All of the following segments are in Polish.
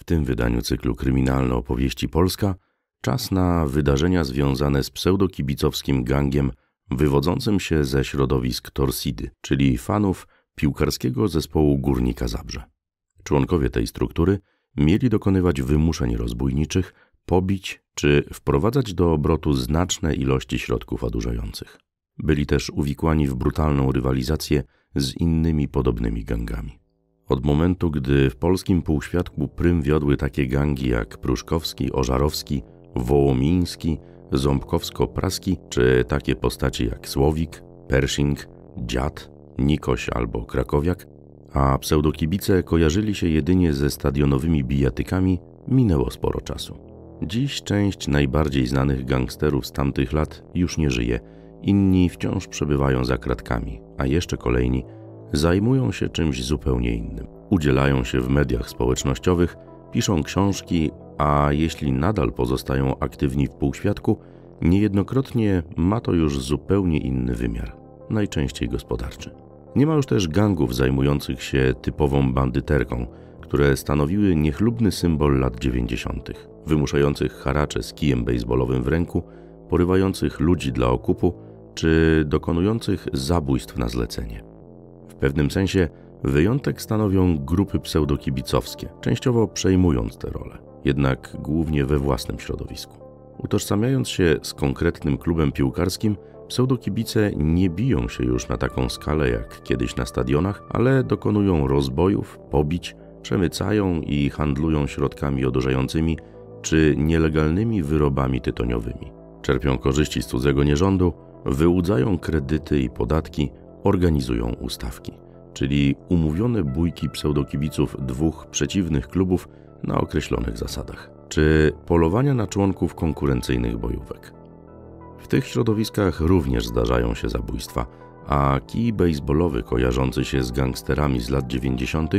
W tym wydaniu cyklu Kryminalne opowieści Polska czas na wydarzenia związane z pseudokibicowskim gangiem wywodzącym się ze środowisk Torcidy, czyli fanów piłkarskiego zespołu Górnika Zabrze. Członkowie tej struktury mieli dokonywać wymuszeń rozbójniczych, pobić czy wprowadzać do obrotu znaczne ilości środków odurzających. Byli też uwikłani w brutalną rywalizację z innymi podobnymi gangami. Od momentu, gdy w polskim półświatku prym wiodły takie gangi jak pruszkowski, ożarowski, wołomiński, ząbkowsko-praski, czy takie postacie jak Słowik, Pershing, Dziad, Nikoś albo Krakowiak, a pseudokibice kojarzyli się jedynie ze stadionowymi bijatykami, minęło sporo czasu. Dziś część najbardziej znanych gangsterów z tamtych lat już nie żyje, inni wciąż przebywają za kratkami, a jeszcze kolejni zajmują się czymś zupełnie innym. Udzielają się w mediach społecznościowych, piszą książki, a jeśli nadal pozostają aktywni w półświatku, niejednokrotnie ma to już zupełnie inny wymiar, najczęściej gospodarczy. Nie ma już też gangów zajmujących się typową bandyterką, które stanowiły niechlubny symbol lat 90., wymuszających haracze z kijem bejsbolowym w ręku, porywających ludzi dla okupu czy dokonujących zabójstw na zlecenie. W pewnym sensie wyjątek stanowią grupy pseudokibicowskie, częściowo przejmując te role, jednak głównie we własnym środowisku. Utożsamiając się z konkretnym klubem piłkarskim, pseudokibice nie biją się już na taką skalę jak kiedyś na stadionach, ale dokonują rozbojów, pobić, przemycają i handlują środkami odurzającymi czy nielegalnymi wyrobami tytoniowymi. Czerpią korzyści z cudzego nierządu, wyłudzają kredyty i podatki, organizują ustawki, czyli umówione bójki pseudokibiców dwóch przeciwnych klubów na określonych zasadach, czy polowania na członków konkurencyjnych bojówek. W tych środowiskach również zdarzają się zabójstwa, a kij bejsbolowy kojarzący się z gangsterami z lat 90.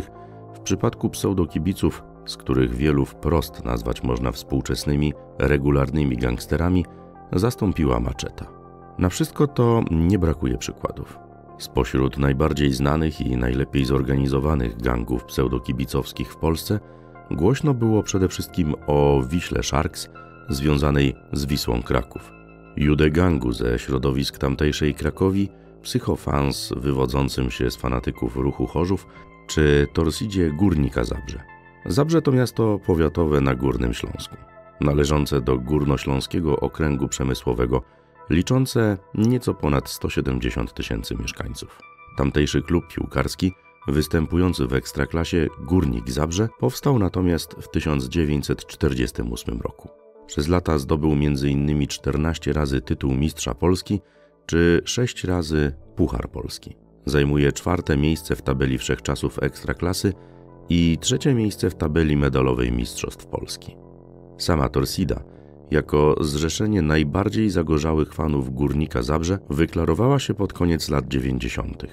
w przypadku pseudokibiców, z których wielu wprost nazwać można współczesnymi, regularnymi gangsterami, zastąpiła maczeta. Na wszystko to nie brakuje przykładów. Spośród najbardziej znanych i najlepiej zorganizowanych gangów pseudokibicowskich w Polsce głośno było przede wszystkim o Wiśle Sharks związanej z Wisłą Kraków, judegangu ze środowisk tamtejszej Krakowi, psychofans wywodzącym się z fanatyków Ruchu Chorzów czy Torcidzie Górnika Zabrze. Zabrze to miasto powiatowe na Górnym Śląsku, należące do Górnośląskiego Okręgu Przemysłowego, liczące nieco ponad 170 tysięcy mieszkańców. Tamtejszy klub piłkarski, występujący w Ekstraklasie Górnik Zabrze, powstał natomiast w 1948 roku. Przez lata zdobył m.in. 14 razy tytuł Mistrza Polski czy 6 razy Puchar Polski. Zajmuje 4. miejsce w tabeli wszechczasów Ekstraklasy i 3. miejsce w tabeli medalowej Mistrzostw Polski. Sama Torcida, jako zrzeszenie najbardziej zagorzałych fanów Górnika Zabrze, wyklarowała się pod koniec lat 90.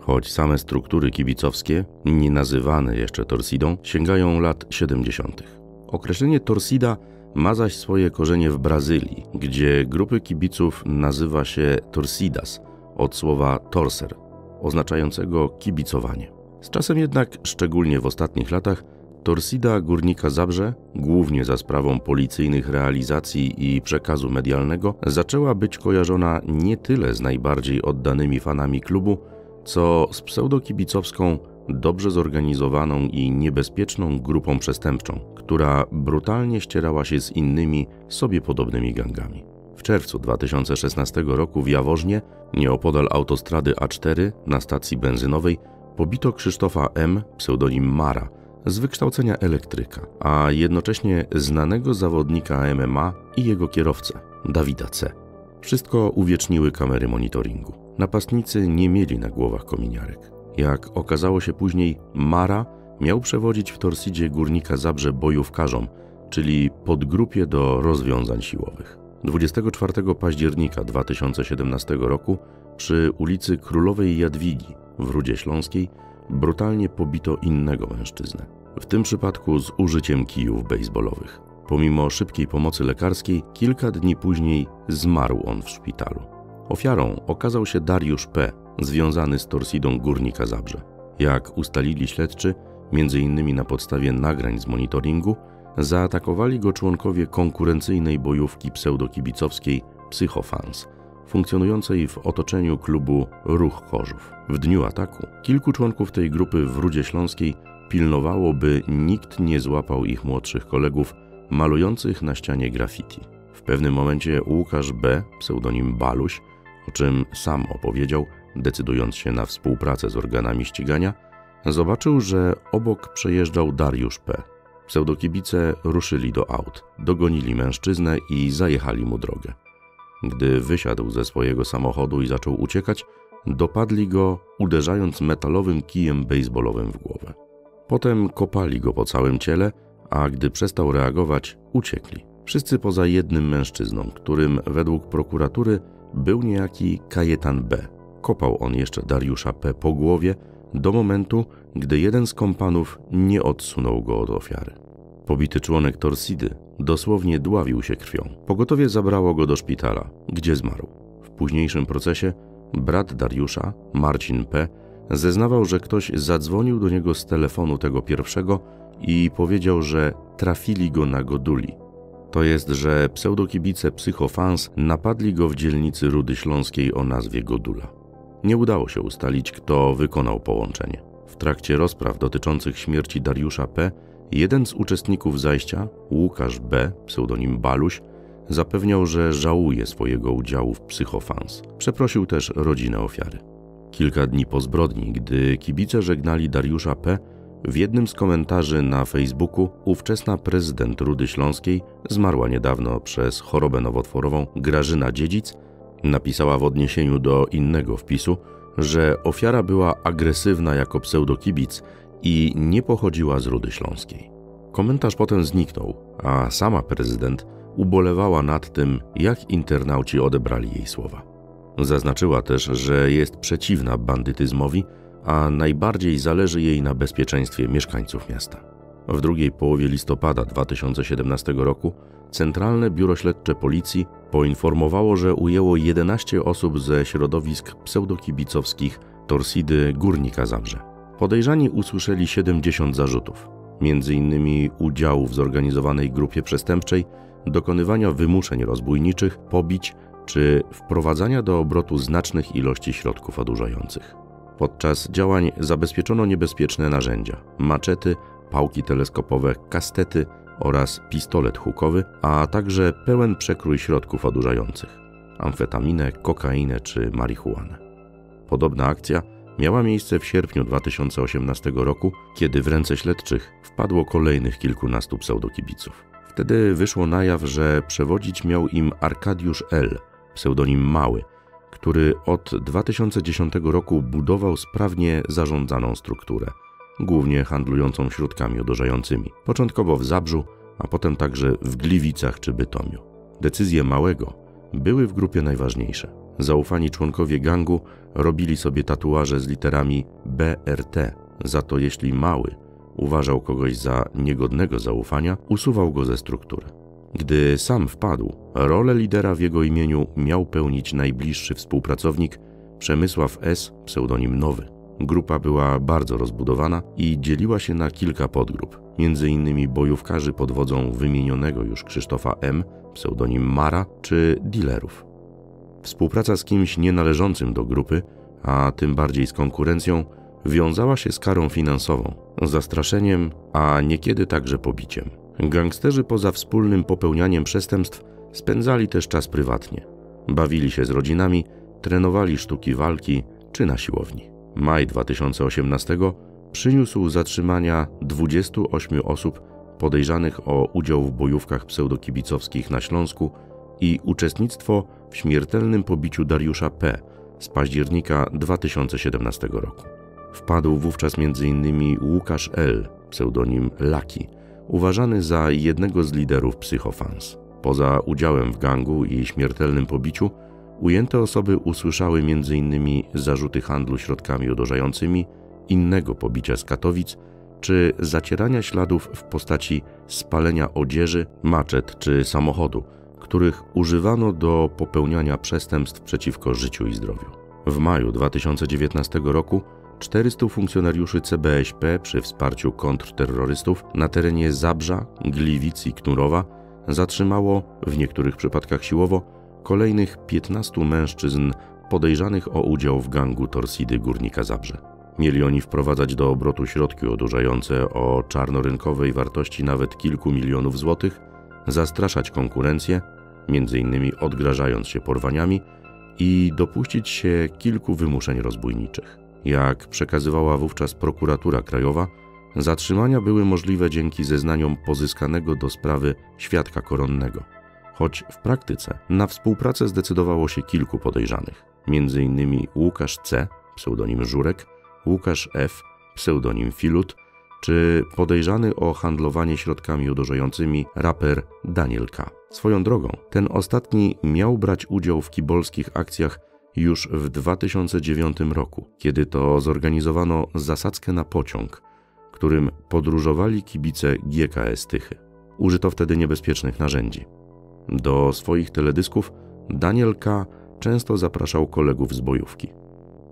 Choć same struktury kibicowskie, nie nazywane jeszcze Torcidą, sięgają lat 70. Określenie Torcida ma zaś swoje korzenie w Brazylii, gdzie grupy kibiców nazywa się torcidas, od słowa torcer, oznaczającego kibicowanie. Z czasem jednak, szczególnie w ostatnich latach, Torcida Górnika Zabrze, głównie za sprawą policyjnych realizacji i przekazu medialnego, zaczęła być kojarzona nie tyle z najbardziej oddanymi fanami klubu, co z pseudokibicowską, dobrze zorganizowaną i niebezpieczną grupą przestępczą, która brutalnie ścierała się z innymi, sobie podobnymi gangami. W czerwcu 2016 roku w Jaworznie, nieopodal autostrady A4, na stacji benzynowej, pobito Krzysztofa M., pseudonim Mara, z wykształcenia elektryka, a jednocześnie znanego zawodnika MMA i jego kierowcę, Dawida C. Wszystko uwieczniły kamery monitoringu. Napastnicy nie mieli na głowach kominiarek. Jak okazało się później, Mara miał przewodzić w Torcidzie Górnika Zabrze bojówkarzom, czyli podgrupie do rozwiązań siłowych. 24 października 2017 roku przy ulicy Królowej Jadwigi w Rudzie Śląskiej brutalnie pobito innego mężczyznę, w tym przypadku z użyciem kijów bejsbolowych. Pomimo szybkiej pomocy lekarskiej, kilka dni później zmarł on w szpitalu. Ofiarą okazał się Dariusz P., związany z Torcidą Górnika Zabrze. Jak ustalili śledczy, m.in. na podstawie nagrań z monitoringu, zaatakowali go członkowie konkurencyjnej bojówki pseudokibicowskiej Psychofans, funkcjonującej w otoczeniu klubu Ruch Chorzów. W dniu ataku kilku członków tej grupy w Rudzie Śląskiej pilnowało, by nikt nie złapał ich młodszych kolegów malujących na ścianie graffiti. W pewnym momencie Łukasz B, pseudonim Baluś, o czym sam opowiedział, decydując się na współpracę z organami ścigania, zobaczył, że obok przejeżdżał Dariusz P. Pseudokibice ruszyli do aut, dogonili mężczyznę i zajechali mu drogę. Gdy wysiadł ze swojego samochodu i zaczął uciekać, dopadli go, uderzając metalowym kijem bejsbolowym w głowę. Potem kopali go po całym ciele, a gdy przestał reagować, uciekli. Wszyscy poza jednym mężczyzną, którym według prokuratury był niejaki Kajetan B. Kopał on jeszcze Dariusza P. po głowie do momentu, gdy jeden z kompanów nie odsunął go od ofiary. Pobity członek Torcidy dosłownie dławił się krwią. Pogotowie zabrało go do szpitala, gdzie zmarł. W późniejszym procesie brat Dariusza, Marcin P., zeznawał, że ktoś zadzwonił do niego z telefonu tego pierwszego i powiedział, że trafili go na goduli. To jest, że pseudokibice Psychofans napadli go w dzielnicy Rudy Śląskiej o nazwie Godula. Nie udało się ustalić, kto wykonał połączenie. W trakcie rozpraw dotyczących śmierci Dariusza P. jeden z uczestników zajścia, Łukasz B., pseudonim Baluś, zapewniał, że żałuje swojego udziału w Psychofans. Przeprosił też rodzinę ofiary. Kilka dni po zbrodni, gdy kibice żegnali Dariusza P., w jednym z komentarzy na Facebooku ówczesna prezydent Rudy Śląskiej, zmarła niedawno przez chorobę nowotworową Grażyna Dziedzic, napisała w odniesieniu do innego wpisu, że ofiara była agresywna jako pseudokibic i nie pochodziła z Rudy Śląskiej. Komentarz potem zniknął, a sama prezydent ubolewała nad tym, jak internauci odebrali jej słowa. Zaznaczyła też, że jest przeciwna bandytyzmowi, a najbardziej zależy jej na bezpieczeństwie mieszkańców miasta. W drugiej połowie listopada 2017 roku Centralne Biuro Śledcze Policji poinformowało, że ujęło 11 osób ze środowisk pseudokibicowskich Torcidy Górnika Zabrze. Podejrzani usłyszeli 70 zarzutów, m.in. udziału w zorganizowanej grupie przestępczej, dokonywania wymuszeń rozbójniczych, pobić czy wprowadzania do obrotu znacznych ilości środków odurzających. Podczas działań zabezpieczono niebezpieczne narzędzia, maczety, pałki teleskopowe, kastety oraz pistolet hukowy, a także pełen przekrój środków odurzających, amfetaminę, kokainę czy marihuanę. Podobna akcja miała miejsce w sierpniu 2018 roku, kiedy w ręce śledczych wpadło kolejnych kilkunastu pseudokibiców. Wtedy wyszło na jaw, że przewodzić miał im Arkadiusz L., pseudonim Mały, który od 2010 roku budował sprawnie zarządzaną strukturę, głównie handlującą środkami odurzającymi, początkowo w Zabrzu, a potem także w Gliwicach czy Bytomiu. Decyzje Małego były w grupie najważniejsze. Zaufani członkowie gangu robili sobie tatuaże z literami BRT, za to jeśli Mały uważał kogoś za niegodnego zaufania, usuwał go ze struktury. Gdy sam wpadł, rolę lidera w jego imieniu miał pełnić najbliższy współpracownik Przemysław S., pseudonim Nowy. Grupa była bardzo rozbudowana i dzieliła się na kilka podgrup, m.in. bojówkarzy pod wodzą wymienionego już Krzysztofa M., pseudonim Mara, czy dealerów. Współpraca z kimś nienależącym do grupy, a tym bardziej z konkurencją, wiązała się z karą finansową, zastraszeniem, a niekiedy także pobiciem. Gangsterzy poza wspólnym popełnianiem przestępstw spędzali też czas prywatnie. Bawili się z rodzinami, trenowali sztuki walki czy na siłowni. Maj 2018 przyniósł zatrzymania 28 osób podejrzanych o udział w bojówkach pseudokibicowskich na Śląsku i uczestnictwo w śmiertelnym pobiciu Dariusza P. z października 2017 roku. Wpadł wówczas m.in. Łukasz L., pseudonim Laki, uważany za jednego z liderów Psychofans. Poza udziałem w gangu i śmiertelnym pobiciu ujęte osoby usłyszały m.in. zarzuty handlu środkami odurzającymi, innego pobicia z Katowic czy zacierania śladów w postaci spalenia odzieży, maczet czy samochodu, których używano do popełniania przestępstw przeciwko życiu i zdrowiu. W maju 2019 roku 400 funkcjonariuszy CBŚP przy wsparciu kontrterrorystów na terenie Zabrza, Gliwic i Knurowa zatrzymało, w niektórych przypadkach siłowo, kolejnych 15 mężczyzn podejrzanych o udział w gangu Torcidy Górnika Zabrze. Mieli oni wprowadzać do obrotu środki odurzające o czarnorynkowej wartości nawet kilku milionów złotych, zastraszać konkurencję, m.in. odgrażając się porwaniami, i dopuścić się kilku wymuszeń rozbójniczych. Jak przekazywała wówczas Prokuratura Krajowa, zatrzymania były możliwe dzięki zeznaniom pozyskanego do sprawy świadka koronnego, choć w praktyce na współpracę zdecydowało się kilku podejrzanych, m.in. Łukasz C, pseudonim Żurek, Łukasz F, pseudonim Filut, czy podejrzany o handlowanie środkami odurzającymi raper Daniel K. Swoją drogą, ten ostatni miał brać udział w kibolskich akcjach już w 2009 roku, kiedy to zorganizowano zasadzkę na pociąg, którym podróżowali kibice GKS Tychy. Użyto wtedy niebezpiecznych narzędzi. Do swoich teledysków Daniel K. często zapraszał kolegów z bojówki,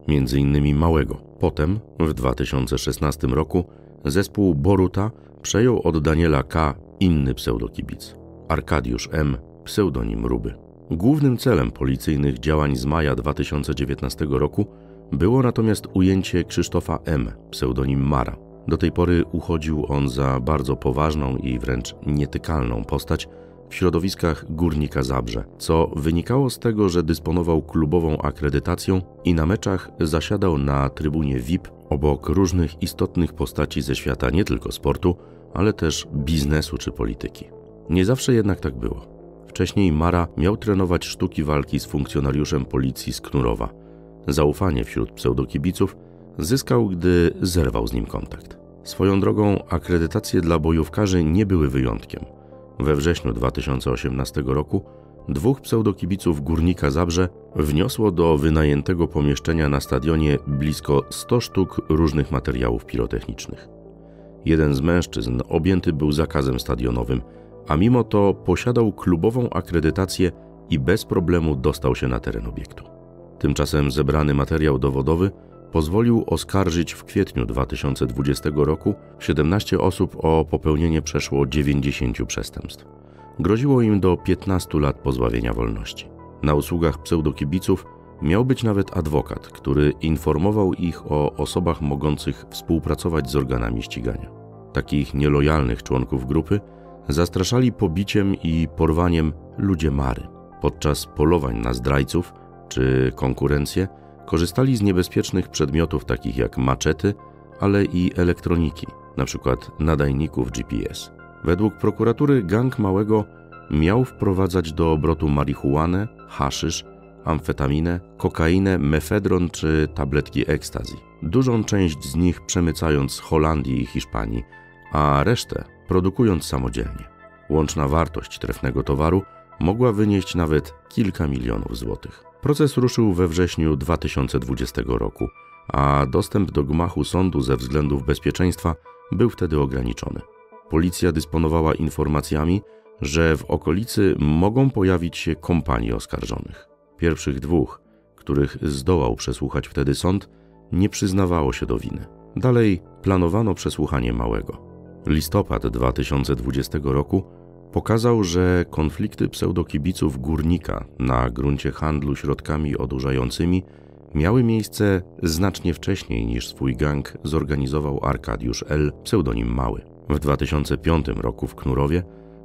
m.in. Małego. Potem, w 2016 roku, zespół Boruta przejął od Daniela K. inny pseudokibic, Arkadiusz M., pseudonim Ruby. Głównym celem policyjnych działań z maja 2019 roku było natomiast ujęcie Krzysztofa M., pseudonim Mara. Do tej pory uchodził on za bardzo poważną i wręcz nietykalną postać w środowiskach Górnika Zabrze, co wynikało z tego, że dysponował klubową akredytacją i na meczach zasiadał na trybunie VIP obok różnych istotnych postaci ze świata nie tylko sportu, ale też biznesu czy polityki. Nie zawsze jednak tak było. Wcześniej Mara miał trenować sztuki walki z funkcjonariuszem policji z Knurowa. Zaufanie wśród pseudokibiców zyskał, gdy zerwał z nim kontakt. Swoją drogą akredytacje dla bojówkarzy nie były wyjątkiem. We wrześniu 2018 roku dwóch pseudokibiców Górnika Zabrze wniosło do wynajętego pomieszczenia na stadionie blisko 100 sztuk różnych materiałów pirotechnicznych. Jeden z mężczyzn objęty był zakazem stadionowym, a mimo to posiadał klubową akredytację i bez problemu dostał się na teren obiektu. Tymczasem zebrany materiał dowodowy pozwolił oskarżyć w kwietniu 2020 roku 17 osób o popełnienie przeszło 90 przestępstw. Groziło im do 15 lat pozbawienia wolności. Na usługach pseudokibiców miał być nawet adwokat, który informował ich o osobach mogących współpracować z organami ścigania. Takich nielojalnych członków grupy zastraszali pobiciem i porwaniem ludzie Mary. Podczas polowań na zdrajców czy konkurencję korzystali z niebezpiecznych przedmiotów takich jak maczety, ale i elektroniki, np. nadajników GPS. Według prokuratury gang Małego miał wprowadzać do obrotu marihuanę, haszysz, amfetaminę, kokainę, mefedron czy tabletki ekstazji. Dużą część z nich przemycając z Holandii i Hiszpanii, a resztę produkując samodzielnie. Łączna wartość trefnego towaru mogła wynieść nawet kilka milionów złotych. Proces ruszył we wrześniu 2020 roku, a dostęp do gmachu sądu ze względów bezpieczeństwa był wtedy ograniczony. Policja dysponowała informacjami, że w okolicy mogą pojawić się kompanie oskarżonych. Pierwszych dwóch, których zdołał przesłuchać wtedy sąd, nie przyznawało się do winy. Dalej planowano przesłuchanie Małego. Listopad 2020 roku pokazał, że konflikty pseudokibiców Górnika na gruncie handlu środkami odurzającymi miały miejsce znacznie wcześniej niż swój gang zorganizował Arkadiusz L., pseudonim Mały. W 2005 roku w Knurowie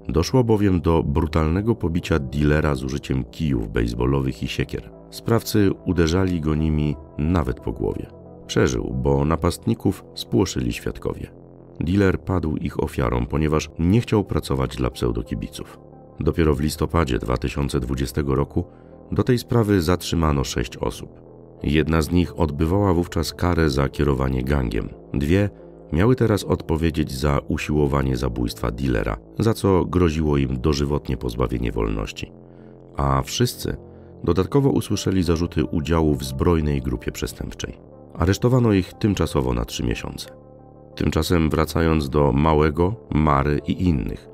doszło bowiem do brutalnego pobicia dilera z użyciem kijów bejsbolowych i siekier. Sprawcy uderzali go nimi nawet po głowie. Przeżył, bo napastników spłoszyli świadkowie. Dealer padł ich ofiarą, ponieważ nie chciał pracować dla pseudokibiców. Dopiero w listopadzie 2020 roku do tej sprawy zatrzymano 6 osób. Jedna z nich odbywała wówczas karę za kierowanie gangiem. Dwie miały teraz odpowiedzieć za usiłowanie zabójstwa dealera, za co groziło im dożywotnie pozbawienie wolności. A wszyscy dodatkowo usłyszeli zarzuty udziału w zbrojnej grupie przestępczej. Aresztowano ich tymczasowo na 3 miesiące. Tymczasem wracając do Małego, Mary i innych.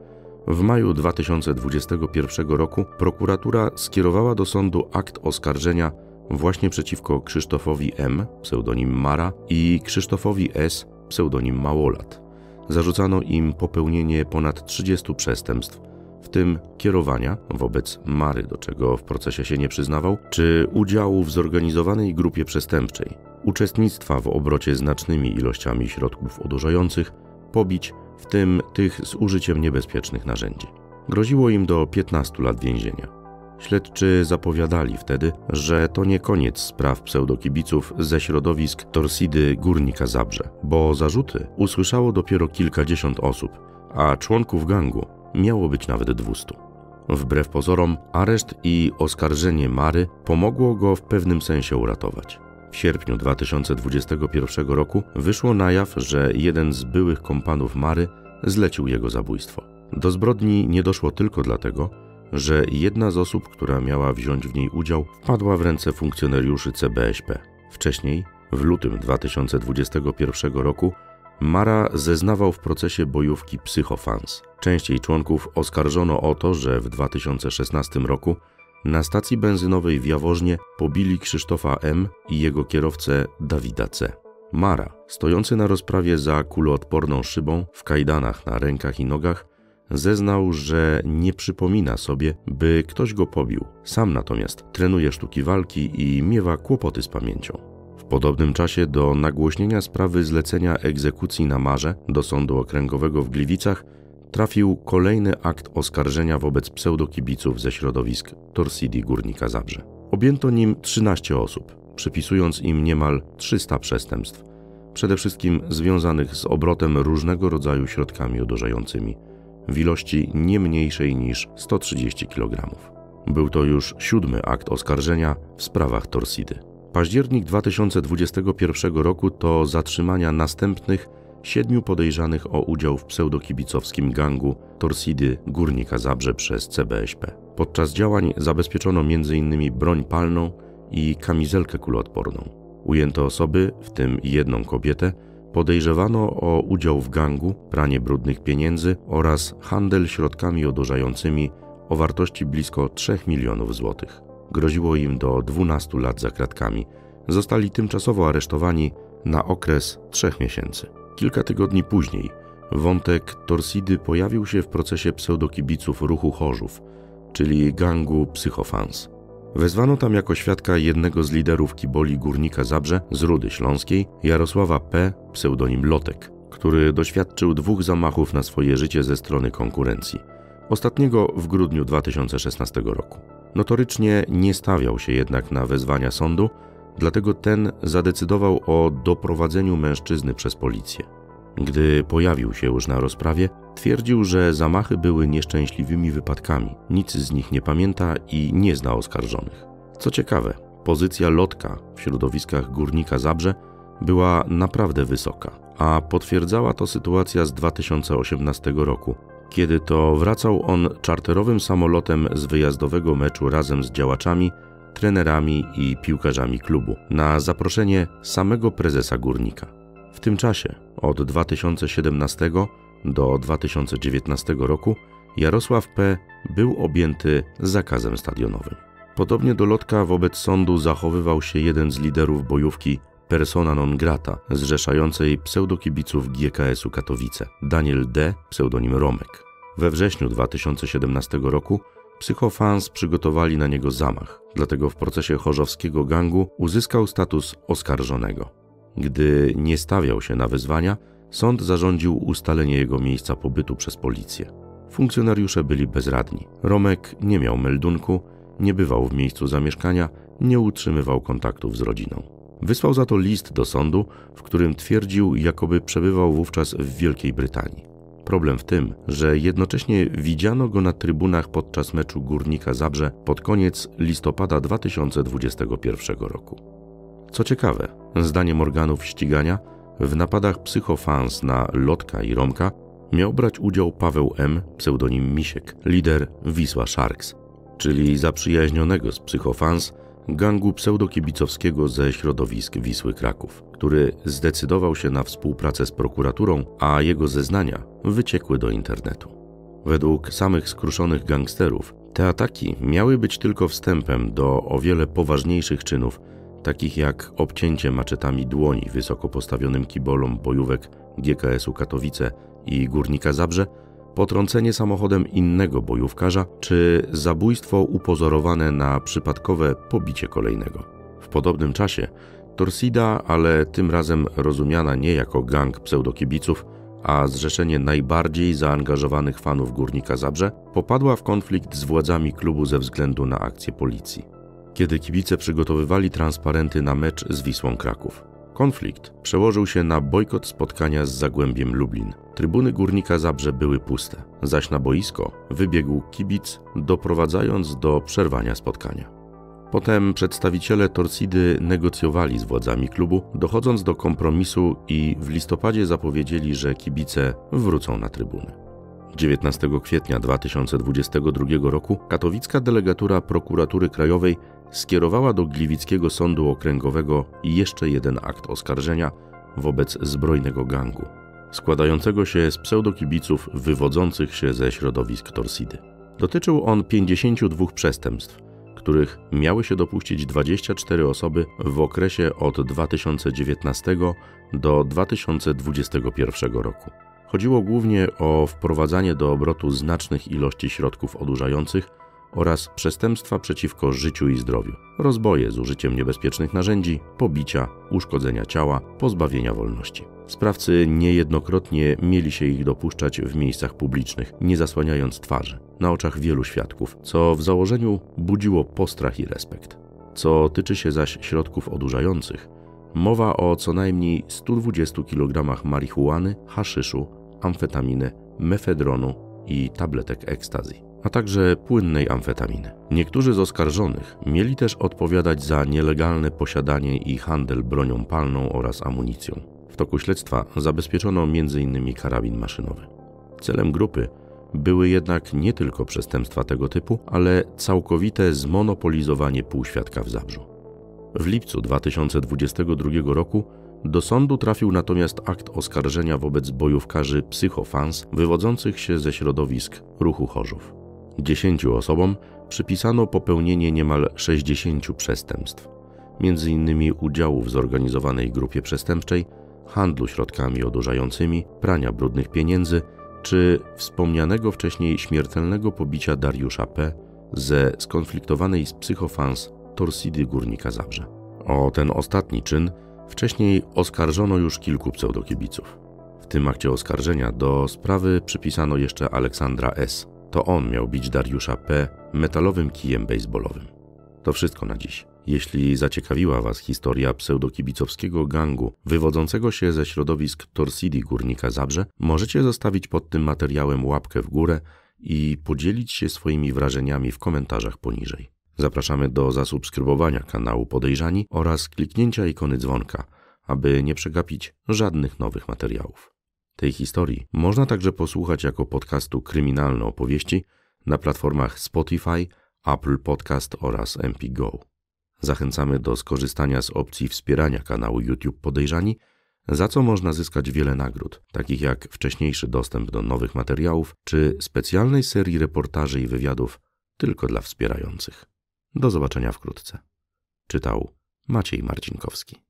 W maju 2021 roku prokuratura skierowała do sądu akt oskarżenia właśnie przeciwko Krzysztofowi M, pseudonim Mara, i Krzysztofowi S, pseudonim Małolat. Zarzucano im popełnienie ponad 30 przestępstw, w tym kierowania wobec Mary, do czego w procesie się nie przyznawał, czy udziału w zorganizowanej grupie przestępczej, uczestnictwa w obrocie znacznymi ilościami środków odurzających, pobić, w tym tych z użyciem niebezpiecznych narzędzi. Groziło im do 15 lat więzienia. Śledczy zapowiadali wtedy, że to nie koniec spraw pseudokibiców ze środowisk Torcidy Górnika Zabrze, bo zarzuty usłyszało dopiero kilkadziesiąt osób, a członków gangu miało być nawet 200. Wbrew pozorom, areszt i oskarżenie Mary pomogło go w pewnym sensie uratować. W sierpniu 2021 roku wyszło na jaw, że jeden z byłych kompanów Mary zlecił jego zabójstwo. Do zbrodni nie doszło tylko dlatego, że jedna z osób, która miała wziąć w niej udział, wpadła w ręce funkcjonariuszy CBŚP. Wcześniej, w lutym 2021 roku, Mara zeznawał w procesie bojówki Psychofans. Część jej członków oskarżono o to, że w 2016 roku na stacji benzynowej w Jaworznie pobili Krzysztofa M. i jego kierowcę Dawida C. Mara, stojący na rozprawie za kuloodporną szybą, w kajdanach na rękach i nogach, zeznał, że nie przypomina sobie, by ktoś go pobił. Sam natomiast trenuje sztuki walki i miewa kłopoty z pamięcią. W podobnym czasie do nagłośnienia sprawy zlecenia egzekucji na Marze do Sądu Okręgowego w Gliwicach trafił kolejny akt oskarżenia wobec pseudokibiców ze środowisk Torcidi Górnika Zabrze. Objęto nim 13 osób, przypisując im niemal 300 przestępstw, przede wszystkim związanych z obrotem różnego rodzaju środkami odurzającymi, w ilości nie mniejszej niż 130 kg. Był to już 7. akt oskarżenia w sprawach Torcidy. Październik 2021 roku to zatrzymania następnych 7 podejrzanych o udział w pseudokibicowskim gangu Torcidy Górnika Zabrze przez CBŚP. Podczas działań zabezpieczono m.in. broń palną i kamizelkę kuloodporną. Ujęto osoby, w tym jedną kobietę, podejrzewano o udział w gangu, pranie brudnych pieniędzy oraz handel środkami odurzającymi o wartości blisko 3 milionów złotych. Groziło im do 12 lat za kratkami. Zostali tymczasowo aresztowani na okres 3 miesięcy. Kilka tygodni później wątek Torcidy pojawił się w procesie pseudokibiców Ruchu Chorzów, czyli gangu Psychofans. Wezwano tam jako świadka jednego z liderów kiboli Górnika Zabrze z Rudy Śląskiej, Jarosława P., pseudonim Lotek, który doświadczył 2 zamachów na swoje życie ze strony konkurencji, ostatniego w grudniu 2016 roku. Notorycznie nie stawiał się jednak na wezwania sądu, dlatego ten zadecydował o doprowadzeniu mężczyzny przez policję. Gdy pojawił się już na rozprawie, twierdził, że zamachy były nieszczęśliwymi wypadkami, nic z nich nie pamięta i nie zna oskarżonych. Co ciekawe, pozycja Lotka w środowiskach Górnika Zabrze była naprawdę wysoka, a potwierdzała to sytuacja z 2018 roku, kiedy to wracał on czarterowym samolotem z wyjazdowego meczu razem z działaczami, trenerami i piłkarzami klubu na zaproszenie samego prezesa Górnika. W tym czasie, od 2017 do 2019 roku, Jarosław P. był objęty zakazem stadionowym. Podobnie do Lotka wobec sądu zachowywał się jeden z liderów bojówki persona non grata zrzeszającej pseudokibiców GKS-u Katowice, Daniel D., pseudonim Romek. We wrześniu 2017 roku Psychofans przygotowali na niego zamach, dlatego w procesie chorzowskiego gangu uzyskał status oskarżonego. Gdy nie stawiał się na wezwania, sąd zarządził ustalenie jego miejsca pobytu przez policję. Funkcjonariusze byli bezradni. Romek nie miał meldunku, nie bywał w miejscu zamieszkania, nie utrzymywał kontaktów z rodziną. Wysłał za to list do sądu, w którym twierdził, jakoby przebywał wówczas w Wielkiej Brytanii. Problem w tym, że jednocześnie widziano go na trybunach podczas meczu Górnika Zabrze pod koniec listopada 2021 roku. Co ciekawe, zdaniem organów ścigania, w napadach Psychofans na Lotka i Romka miał brać udział Paweł M., pseudonim Misiek, lider Wisła Sharks, czyli zaprzyjaźnionego z Psychofans gangu pseudokibicowskiego ze środowisk Wisły Kraków, który zdecydował się na współpracę z prokuraturą, a jego zeznania wyciekły do internetu. Według samych skruszonych gangsterów Te ataki miały być tylko wstępem do o wiele poważniejszych czynów, takich jak obcięcie maczetami dłoni wysoko postawionym kibolom bojówek GKS-u Katowice i Górnika Zabrze, potrącenie samochodem innego bojówkarza czy zabójstwo upozorowane na przypadkowe pobicie kolejnego. W podobnym czasie Torcida, ale tym razem rozumiana nie jako gang pseudokibiców, a zrzeszenie najbardziej zaangażowanych fanów Górnika Zabrze, popadła w konflikt z władzami klubu ze względu na akcję policji, kiedy kibice przygotowywali transparenty na mecz z Wisłą Kraków. Konflikt przełożył się na bojkot spotkania z Zagłębiem Lublin. Trybuny Górnika Zabrze były puste, zaś na boisko wybiegł kibic, doprowadzając do przerwania spotkania. Potem przedstawiciele Torcidy negocjowali z władzami klubu, dochodząc do kompromisu i w listopadzie zapowiedzieli, że kibice wrócą na trybuny. 19 kwietnia 2022 roku katowicka delegatura Prokuratury Krajowej skierowała do Gliwickiego Sądu Okręgowego jeszcze jeden akt oskarżenia wobec zbrojnego gangu, składającego się z pseudokibiców wywodzących się ze środowisk Torcidy. Dotyczył on 52 przestępstw, których miały się dopuścić 24 osoby w okresie od 2019 do 2021 roku. Chodziło głównie o wprowadzanie do obrotu znacznych ilości środków odurzających oraz przestępstwa przeciwko życiu i zdrowiu, rozboje z użyciem niebezpiecznych narzędzi, pobicia, uszkodzenia ciała, pozbawienia wolności. Sprawcy niejednokrotnie mieli się ich dopuszczać w miejscach publicznych, nie zasłaniając twarzy, na oczach wielu świadków, co w założeniu budziło postrach i respekt. Co tyczy się zaś środków odurzających, mowa o co najmniej 120 kg marihuany, haszyszu, amfetaminy, mefedronu i tabletek ekstazji, a także płynnej amfetaminy. Niektórzy z oskarżonych mieli też odpowiadać za nielegalne posiadanie i handel bronią palną oraz amunicją. W toku śledztwa zabezpieczono m.in. karabin maszynowy. Celem grupy były jednak nie tylko przestępstwa tego typu, ale całkowite zmonopolizowanie półświadka w Zabrzu. W lipcu 2022 roku do sądu trafił natomiast akt oskarżenia wobec bojówkarzy Psychofans wywodzących się ze środowisk Ruchu Chorzów. 10 osobom przypisano popełnienie niemal 60 przestępstw, m.in. udziału w zorganizowanej grupie przestępczej, handlu środkami odurzającymi, prania brudnych pieniędzy czy wspomnianego wcześniej śmiertelnego pobicia Dariusza P. ze skonfliktowanej z Psychofans Torcidy Górnika Zabrze. O ten ostatni czyn wcześniej oskarżono już kilku pseudokibiców. W tym akcie oskarżenia do sprawy przypisano jeszcze Aleksandra S. To on miał bić Dariusza P. metalowym kijem bejsbolowym. To wszystko na dziś. Jeśli zaciekawiła Was historia pseudokibicowskiego gangu wywodzącego się ze środowisk Torcidi Górnika Zabrze, możecie zostawić pod tym materiałem łapkę w górę i podzielić się swoimi wrażeniami w komentarzach poniżej. Zapraszamy do zasubskrybowania kanału Podejrzani oraz kliknięcia ikony dzwonka, aby nie przegapić żadnych nowych materiałów. Tej historii można także posłuchać jako podcastu Kryminalne Opowieści na platformach Spotify, Apple Podcast oraz MP Go. Zachęcamy do skorzystania z opcji wspierania kanału YouTube Podejrzani, za co można zyskać wiele nagród, takich jak wcześniejszy dostęp do nowych materiałów czy specjalnej serii reportaży i wywiadów tylko dla wspierających. Do zobaczenia wkrótce. Czytał Maciej Marcinkowski.